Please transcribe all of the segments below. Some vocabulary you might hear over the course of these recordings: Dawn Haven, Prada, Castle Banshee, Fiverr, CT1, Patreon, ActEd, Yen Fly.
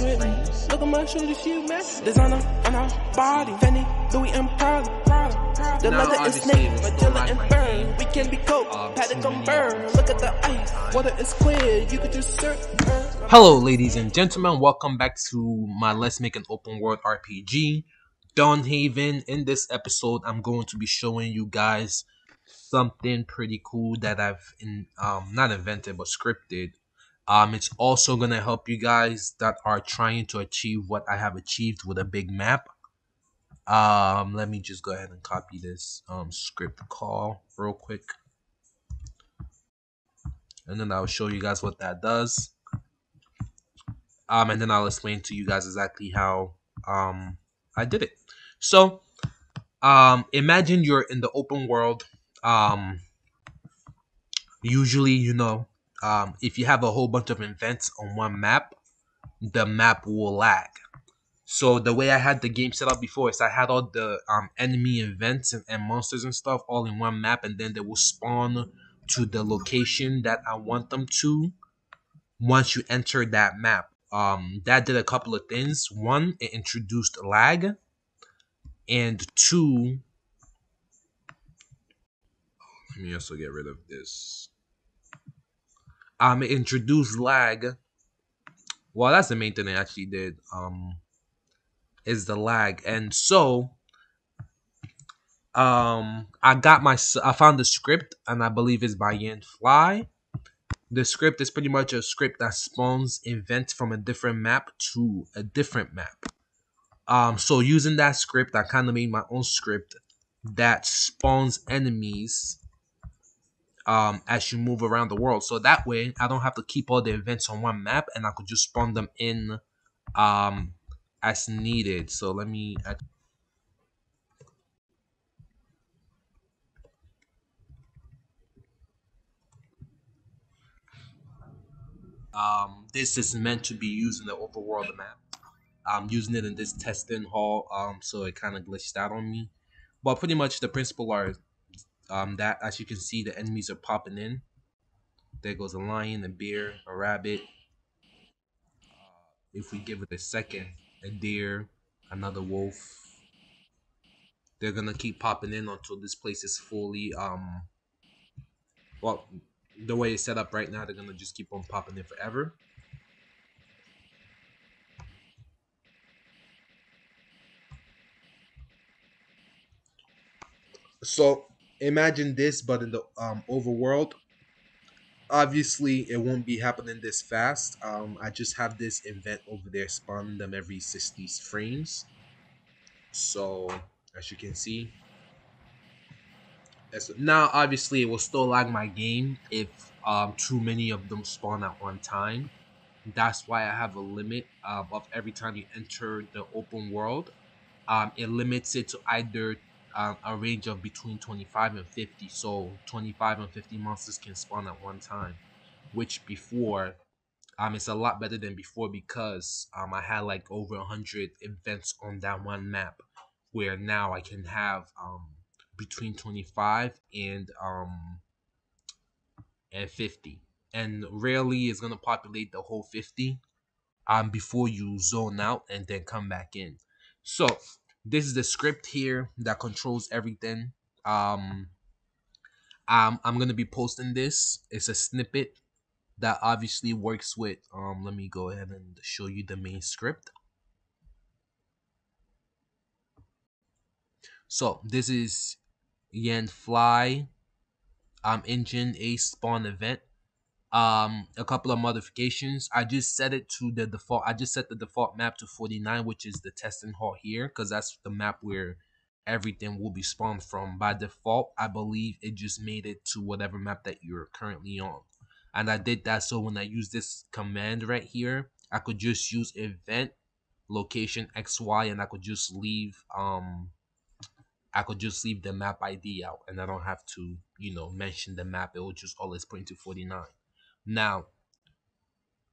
match with me. Look at my shoes, she a match. Designer on her body, Fanny, Louis and Prada. The leather is snake, Madilla and fern. We can be coke, paddock and burn. Look at the ice, water is clear. You could just surf. Hello ladies and gentlemen, welcome back to my Let's Make an Open World RPG, Dawn Haven. In this episode, I'm going to be showing you guys something pretty cool that I've not invented but scripted. It's also going to help you guys that are trying to achieve what I have achieved with a big map. Let me just go ahead and copy this script call real quick, and then I'll show you guys what that does. And then I'll explain to you guys exactly how I did it. So imagine you're in the open world. Usually, you know, if you have a whole bunch of events on one map, the map will lag. So the way I had the game set up before is I had all the enemy events and monsters and stuff all in one map, and then they will spawn to the location that I want them to once you enter that map. That did a couple of things. One, it introduced lag, and two, let me also get rid of this. It introduced lag. Well, that's the main thing it actually did, is the lag. And so I found the script, and I believe it's by Yen Fly. The script is pretty much a script that spawns events from a different map to a different map. So using that script, I kind of made my own script that spawns enemies as you move around the world. So that way, I don't have to keep all the events on one map, and I could just spawn them in as needed. So let me... this is meant to be used in the overworld map. I'm using it in this testing hall, so it kind of glitched out on me. But pretty much the principle are that, as you can see, the enemies are popping in. There goes a lion, a bear, a rabbit. If we give it a second, a deer, another wolf. They're gonna keep popping in until this place is fully well, the way it's set up right now, they're gonna just keep on popping in forever. So imagine this, but in the overworld. Obviously, it won't be happening this fast. I just have this event over there spawning them every 60 frames. So as you can see, now obviously it will still lag my game if too many of them spawn at one time. That's why I have a limit of every time you enter the open world. It limits it to either a range of between 25 and 50, so 25 and 50 monsters can spawn at one time, which before it's a lot better than before, because I had like over 100 events on that one map, where now I can have between 25 and 50, and rarely is gonna populate the whole 50 before you zone out and then come back in. So this is the script here that controls everything. I'm gonna be posting this. It's a snippet that obviously works with. Let me go ahead and show you the main script. So this is Yen Fly engine a spawn event. A couple of modifications. I just set it to the default. I just set the default map to 49, which is the testing hall here, because that's the map where everything will be spawned from. By default, I believe it just made it to whatever map that you're currently on. And I did that so when I use this command right here, I could just use event location XY, and I could just leave the map ID out, and I don't have to, you know, mention the map. It will just always point to 49. Now,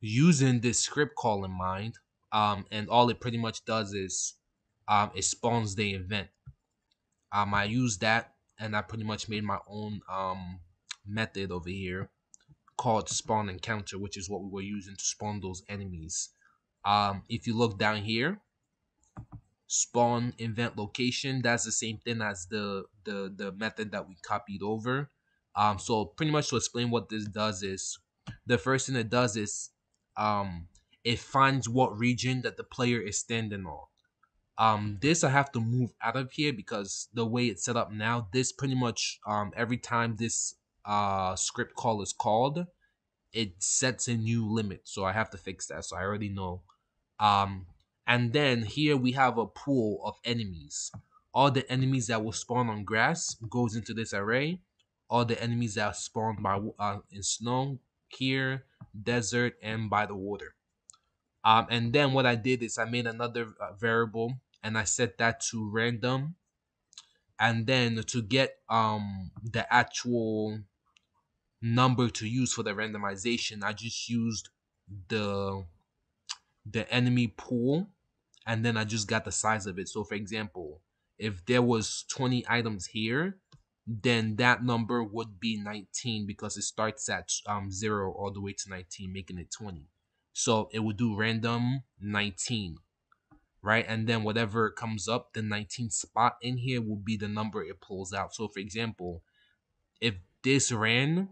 using this script call in mind, and all it pretty much does is it spawns the event. I used that, and I pretty much made my own method over here called spawn encounter, which is what we were using to spawn those enemies. If you look down here, spawn event location, that's the same thing as the method that we copied over. So pretty much to explain what this does is, the first thing it does is it finds what region that the player is standing on. This I have to move out of here because the way it's set up now, this pretty much every time this script call is called, it sets a new limit. So I have to fix that. So I already know. And then here we have a pool of enemies. All the enemies that will spawn on grass goes into this array. All the enemies that are spawned by in snow, here, desert, and by the water. And then what I did is I made another variable and I set that to random. And then to get the actual number to use for the randomization, I just used the enemy pool, and then I just got the size of it. So for example, if there was 20 items here, then that number would be 19 because it starts at 0 all the way to 19, making it 20. So it would do random 19, right? And then whatever comes up, the 19th spot in here will be the number it pulls out. So for example, if this ran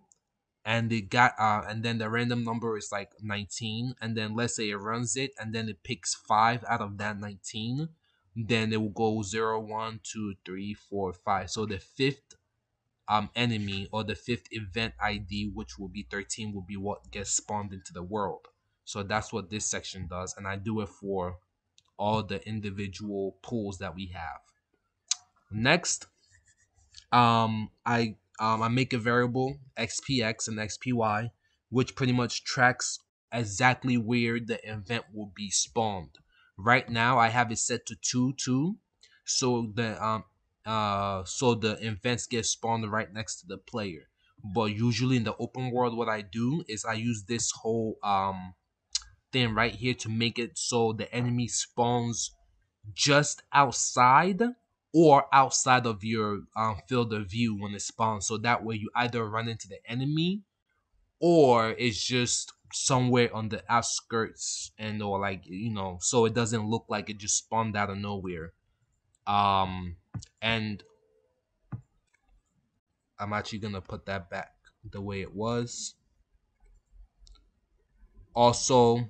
and it got and then the random number is like 19, and then let's say it runs it and then it picks 5 out of that 19, then it will go 0, 1, 2, 3, 4, 5. So the fifth enemy or the fifth event ID, which will be 13, will be what gets spawned into the world. So that's what this section does, and I do it for all the individual pools that we have. Next, I make a variable xpx and xpy, which pretty much tracks exactly where the event will be spawned. Right now I have it set to 2, 2, so the events get spawned right next to the player. But usually in the open world, what I do is I use this whole thing right here to make it so the enemy spawns just outside or outside of your field of view when it spawns. So that way you either run into the enemy or it's just somewhere on the outskirts, and or like, you know, so it doesn't look like it just spawned out of nowhere. And I'm actually gonna put that back the way it was. Also,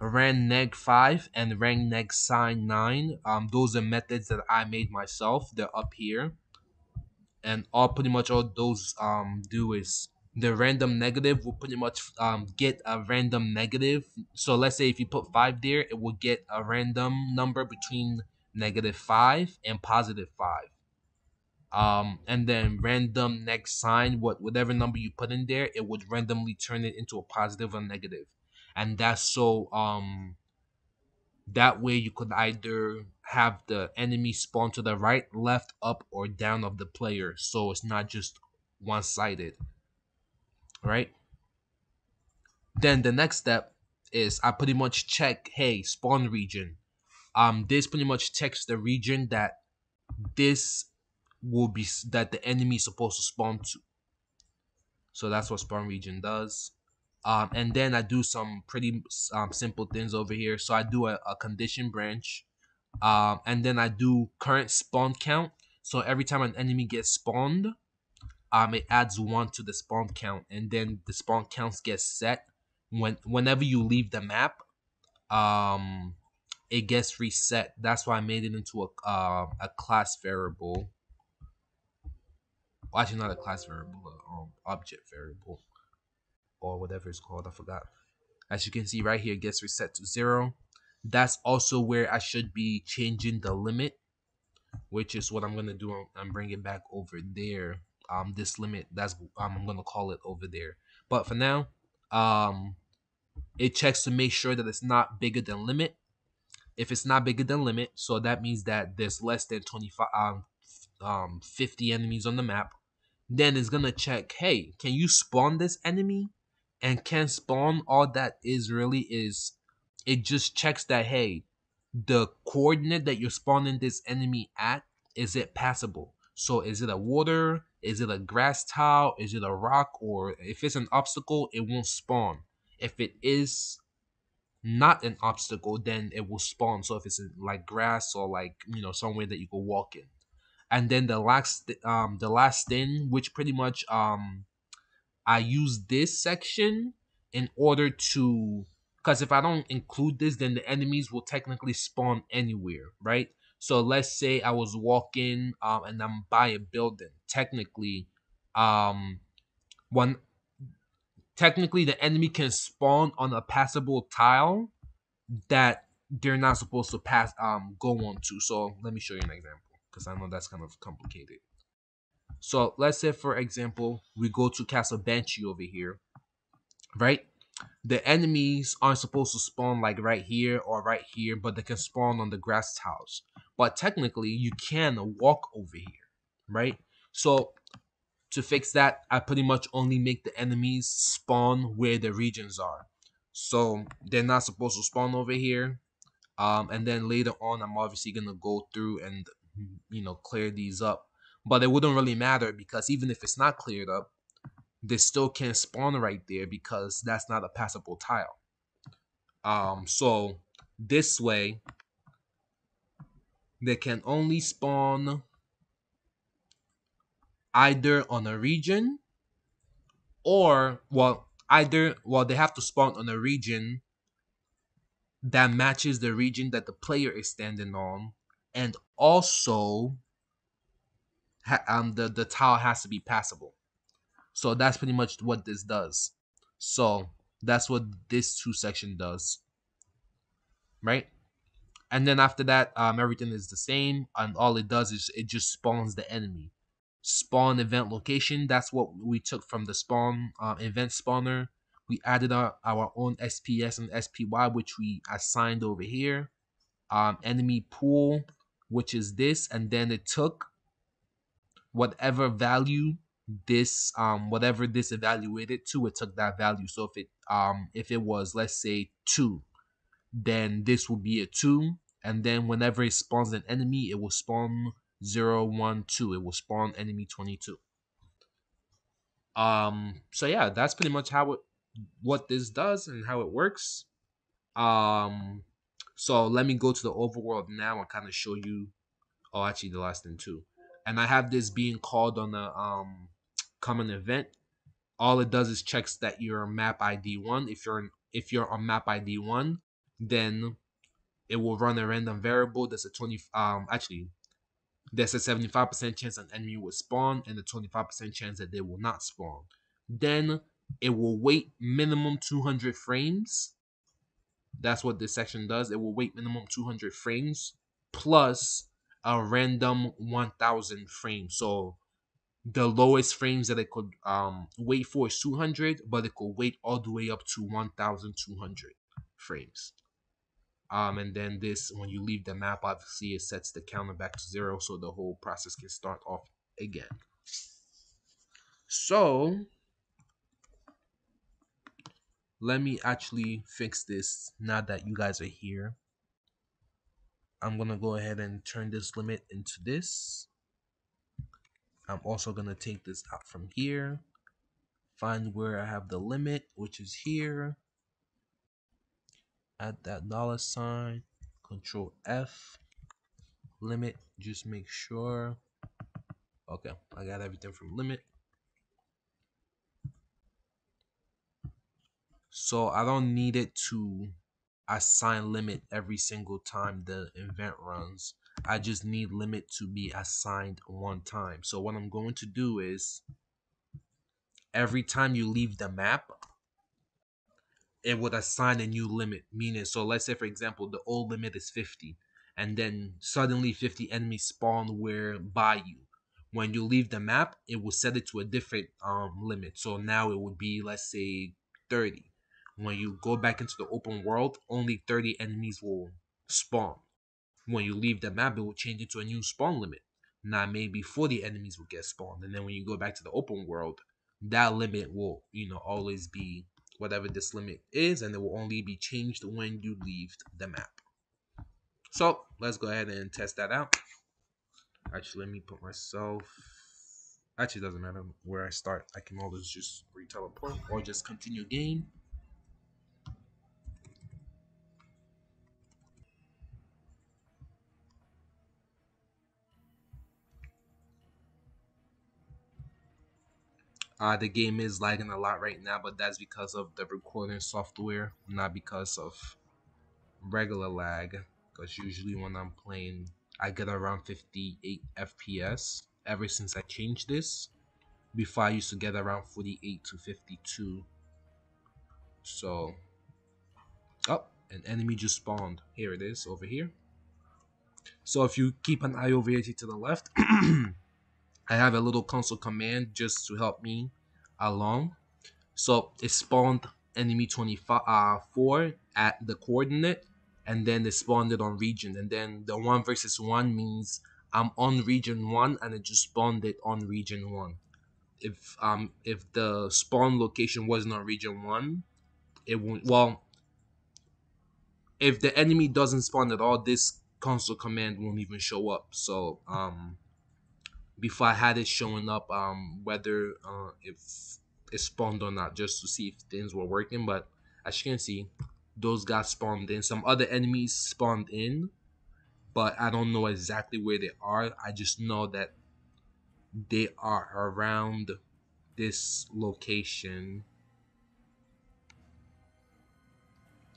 rang neg 5 and rang neg sign 9, those are methods that I made myself. They're up here, and pretty much all those do is the random negative will pretty much get a random negative. So let's say if you put 5 there, it will get a random number between -5 and +5. And then random next sign, whatever number you put in there, it would randomly turn it into a positive or negative. And that's so that way you could either have the enemy spawn to the right, left, up, or down of the player, so it's not just one-sided, right? Then the next step is I pretty much check, hey, spawn region. This pretty much checks the region that the enemy is supposed to spawn to. So that's what spawn region does. And then I do some pretty simple things over here. So I do a condition branch, and then I do current spawn count. So every time an enemy gets spawned, it adds 1 to the spawn count, and then the spawn counts get set whenever you leave the map. It gets reset. That's why I made it into a class variable. Well, actually, not a class variable, but object variable, or whatever it's called. I forgot. As you can see right here, it gets reset to 0. That's also where I should be changing the limit, which is what I'm gonna do. I'm bringing back over there. This limit, that's I'm gonna call it over there. But for now, it checks to make sure that it's not bigger than limit. If it's not bigger than limit, so that means that there's less than 50 enemies on the map, then it's gonna check, hey, can you spawn this enemy? And can spawn, all that is really is, it just checks that, hey, the coordinate that you're spawning this enemy at, is it passable? So is it a water? Is it a grass tile? Is it a rock? Or if it's an obstacle, it won't spawn. If it is not an obstacle, then it will spawn. So if it's in, like, grass or, like, you know, somewhere that you can walk in. And then the last thing, which pretty much I use this section in order to, because if I don't include this, then the enemies will technically spawn anywhere, right? So let's say I was walking and I'm by a building. Technically, technically the enemy can spawn on a passable tile that they're not supposed to pass go onto. So let me show you an example, because I know that's kind of complicated. So let's say, for example, we go to Castle Banshee over here, right? The enemies aren't supposed to spawn like right here or right here, but they can spawn on the grass tiles. But technically, you can walk over here, right? So to fix that, I pretty much only make the enemies spawn where the regions are. So they're not supposed to spawn over here. And then later on, I'm obviously going to go through and, you know, clear these up. But it wouldn't really matter, because even if it's not cleared up, they still can't spawn right there, because that's not a passable tile. So this way, they can only spawn either on a region, or, well, they have to spawn on a region that matches the region that the player is standing on, and also the tile has to be passable. So that's pretty much what this does. So that's what this two section does, right? And then after that, everything is the same, and all it does is it just spawns the enemy. Spawn event location, that's what we took from the spawn event spawner. We added our own SPS and SPY, which we assigned over here. Enemy pool, which is this, and then it took whatever value this whatever this evaluated to, it took that value. So if it was, let's say, 2, then this will be a 2, and then whenever it spawns an enemy, it will spawn 0, 1, 2. It will spawn enemy 22. So yeah, that's pretty much how what this does and how it works. So let me go to the overworld now and kind of show you. Oh, actually, the last thing too. And I have this being called on a common event. All it does is checks that you're map ID 1. If you're on map ID 1, then it will run a random variable. There's a there's a 75% chance an enemy will spawn, and a 25% chance that they will not spawn. Then it will wait minimum 200 frames. That's what this section does. It will wait minimum 200 frames plus a random 1,000 frames. So the lowest frames that it could wait for is 200, but it could wait all the way up to 1,200 frames. And then this, when you leave the map, obviously it sets the counter back to 0, so the whole process can start off again. So let me actually fix this now that you guys are here. I'm going to go ahead and turn this limit into this. I'm also going to take this out from here. Find where I have the limit, which is here. Add that $, Control F, limit, just make sure. Okay, I got everything from limit. So I don't need it to assign limit every single time the event runs. I just need limit to be assigned one time. So what I'm going to do is, every time you leave the map, it would assign a new limit. Meaning, so let's say, for example, the old limit is 50, and then suddenly 50 enemies spawn where by you. When you leave the map, it will set it to a different limit. So now it would be, let's say, 30. When you go back into the open world, only 30 enemies will spawn. When you leave the map, it will change it to a new spawn limit. Now maybe 40 enemies will get spawned, and then when you go back to the open world, that limit will, you know, always be whatever this limit is, and it will only be changed when you leave the map. So let's go ahead and test that out. Actually, let me put myself, actually, it doesn't matter where I start. I can always just re-teleport or just continue game. The game is lagging a lot right now, but that's because of the recording software, not because of regular lag, because usually when I'm playing I get around 58 FPS. Ever since I changed this, before I used to get around 48 to 52. So, oh, an enemy just spawned. Here it is, over here. So if you keep an eye over here to the left, I have a little console command just to help me along. So it spawned enemy 24 at the coordinate, and then they spawned it on region, and then the 1 versus 1 means I'm on region 1 and it just spawned it on region 1. If the spawn location wasn't on region 1, it won't, well, if the enemy doesn't spawn at all, this console command won't even show up. So before I had it showing up whether if it spawned or not, just to see if things were working, but as you can see, those got spawned in. Some other enemies spawned in, but I don't know exactly where they are. I just know that they are around this location.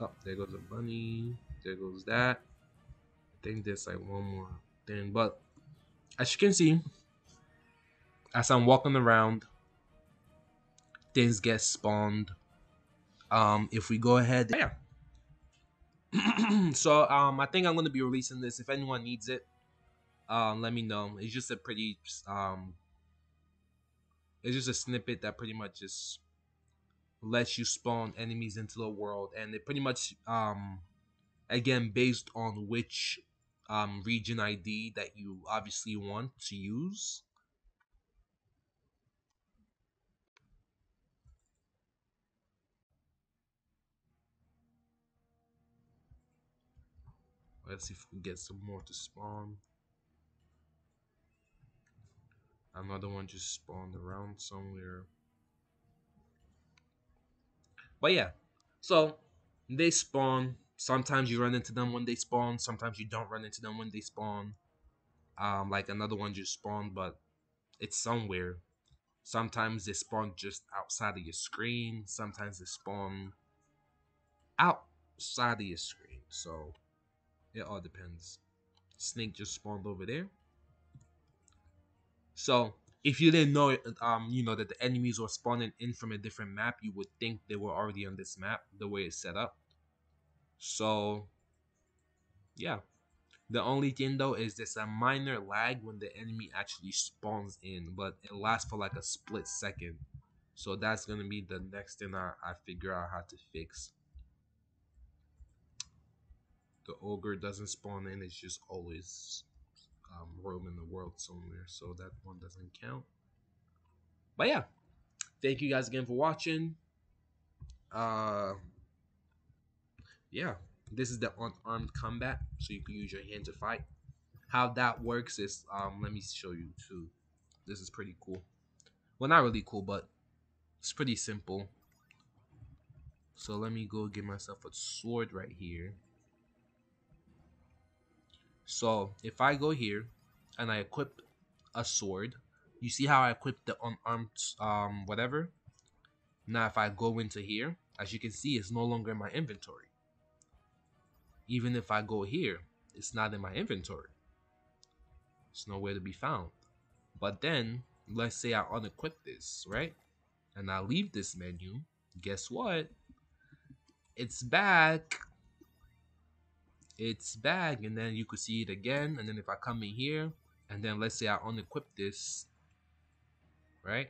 Oh, there goes a bunny. There goes that. I think there's like one more thing. But as you can see, as I'm walking around, things get spawned. If we go ahead, yeah. So I think I'm gonna be releasing this. If anyone needs it, let me know. It's just a pretty it's just a snippet that pretty much just lets you spawn enemies into the world, and it pretty much again based on which region ID that you obviously want to use. Let's see if we get some more to spawn. Another one just spawned around somewhere. But yeah, so they spawn. Sometimes you run into them when they spawn. Sometimes you don't run into them when they spawn. Like another one just spawned, but it's somewhere. Sometimes they spawn just outside of your screen. Sometimes they spawn outside of your screen. So it all depends. Snake just spawned over there. So if you didn't know, you know, that the enemies were spawning in from a different map, you would think they were already on this map, the way it's set up. So yeah, the only thing though is there's a minor lag when the enemy actually spawns in, but it lasts for like a split second. So that's gonna be the next thing I figure out how to fix. The ogre doesn't spawn in, it's just always roaming the world somewhere, so that one doesn't count. But yeah, thank you guys again for watching. Yeah, this is the unarmed combat, so you can use your hand to fight. How that works is, let me show you too. This is pretty cool. Well, not really cool, but it's pretty simple. So let me go get myself a sword right here. So if I go here and I equip a sword, you see how I equipped the unarmed whatever? Now if I go into here, as you can see, it's no longer in my inventory. Even if I go here, it's not in my inventory. It's nowhere to be found. But then, let's say I unequip this, right? And I leave this menu, guess what? It's back. It's back, and then you could see it again. And then if I come in here, and then let's say I unequip this, right?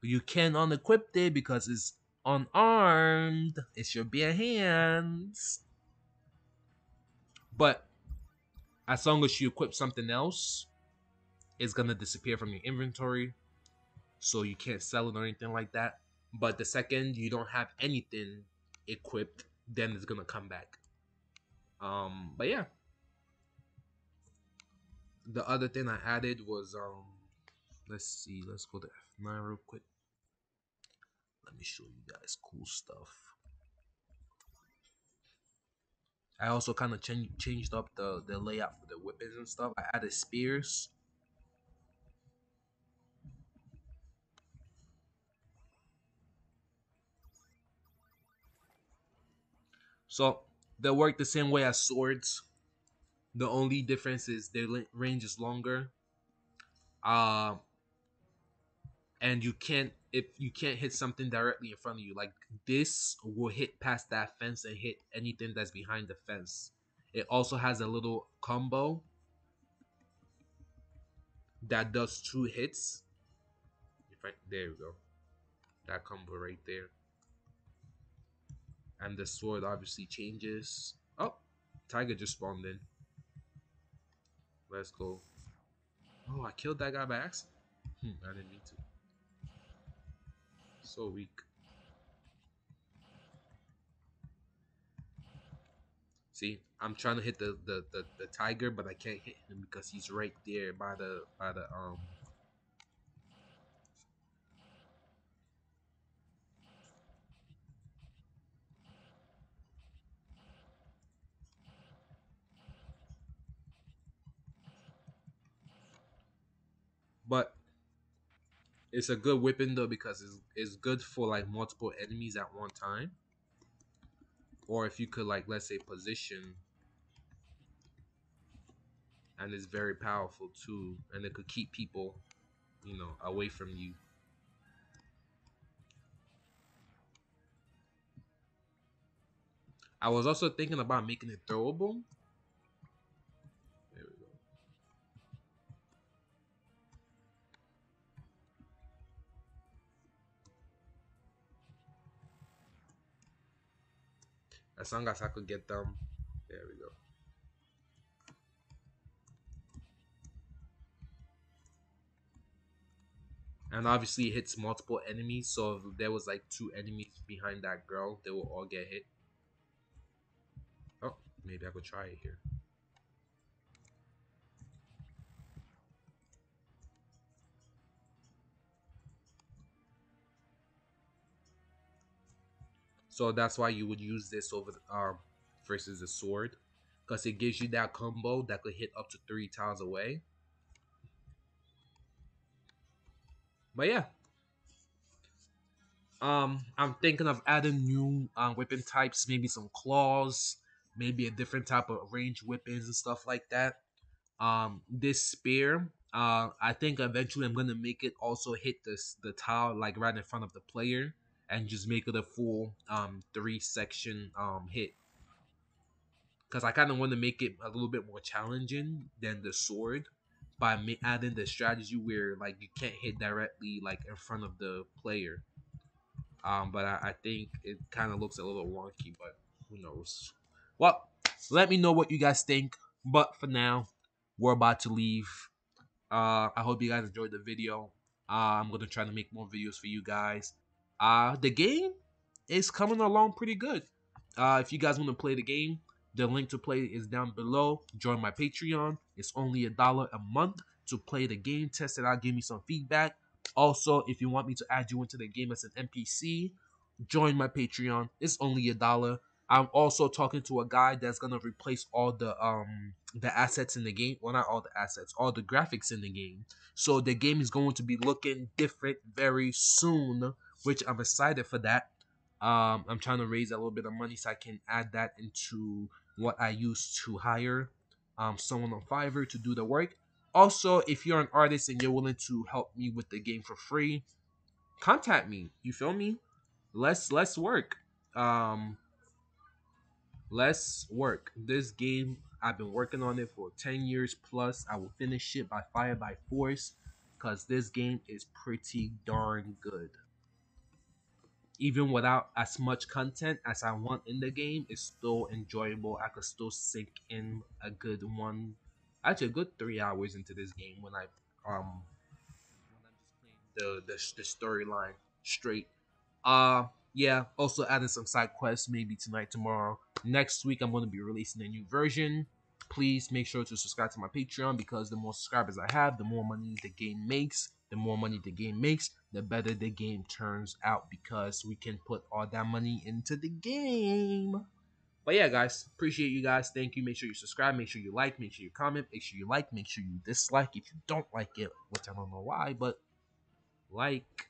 You can unequip it because it's unarmed. It should be a hands. But as long as you equip something else, it's gonna disappear from your inventory. So you can't sell it or anything like that. But the second you don't have anything equipped, then it's gonna come back. But yeah, the other thing I added was let's see, let's go to F9 real quick. Let me show you guys cool stuff. I also kind of changed up the layout for the weapons and stuff. I added spears. So they work the same way as swords. The only difference is their range is longer. And you can't, if you can't hit something directly in front of you, like this will hit past that fence and hit anything that's behind the fence. It also has a little combo that does 2 hits. In fact, there we go. That combo right there. And the sword obviously changes. Oh, tiger just spawned in. Let's go. Oh, I killed that guy by accident. I didn't need to. So weak. See, I'm trying to hit the tiger, but I can't hit him because he's right there by the But it's a good weapon though, because it's good for like multiple enemies at one time. Or if you could, like, let's say position. And it's very powerful too. And it could keep people, you know, away from you. I was also thinking about making it throwable. As long as I could get them, there we go. And obviously it hits multiple enemies, so if there was like 2 enemies behind that girl, they will all get hit. Oh, maybe I could try it here. So that's why you would use this over versus a sword, because it gives you that combo that could hit up to 3 tiles away. But yeah, I'm thinking of adding new weapon types, maybe some claws, maybe a different type of ranged weapons and stuff like that. This spear, I think eventually I'm gonna make it also hit the tile like right in front of the player. And just make it a full 3-section hit. Because I kind of want to make it a little bit more challenging than the sword. By adding the strategy where like you can't hit directly like in front of the player. But I think it kind of looks a little wonky. But who knows. Well, let me know what you guys think. But for now, we're about to leave. I hope you guys enjoyed the video. I'm going to try to make more videos for you guys. The game is coming along pretty good. If you guys want to play the game, the link to play is down below. Join my Patreon. It's only $1 a month to play the game, test it out, give me some feedback. Also, if you want me to add you into the game as an NPC, join my Patreon. It's only $1. I'm also talking to a guy that's gonna replace all the assets in the game. Well, not all the assets, all the graphics in the game. So the game is going to be looking different very soon, which I'm excited for that. I'm trying to raise a little bit of money so I can add that into what I use to hire someone on Fiverr to do the work. Also, if you're an artist and you're willing to help me with the game for free, contact me. You feel me? Let's work. Let's work. This game, I've been working on it for 10 years plus. I will finish it by fire, by force, because this game is pretty darn good. Even without as much content as I want in the game, it's still enjoyable. I could still sink in a good one, actually a good 3 hours into this game when I'm just playing the storyline straight. Yeah. Also adding some side quests maybe tonight, tomorrow, next week. I'm going to be releasing a new version. Please make sure to subscribe to my Patreon, because the more subscribers I have, the more money the game makes. The more money the game makes, the better the game turns out, because we can put all that money into the game. But yeah, guys, appreciate you guys. Thank you. Make sure you subscribe. Make sure you like. Make sure you comment. Make sure you like. Make sure you dislike if you don't like it, which I don't know why, but like.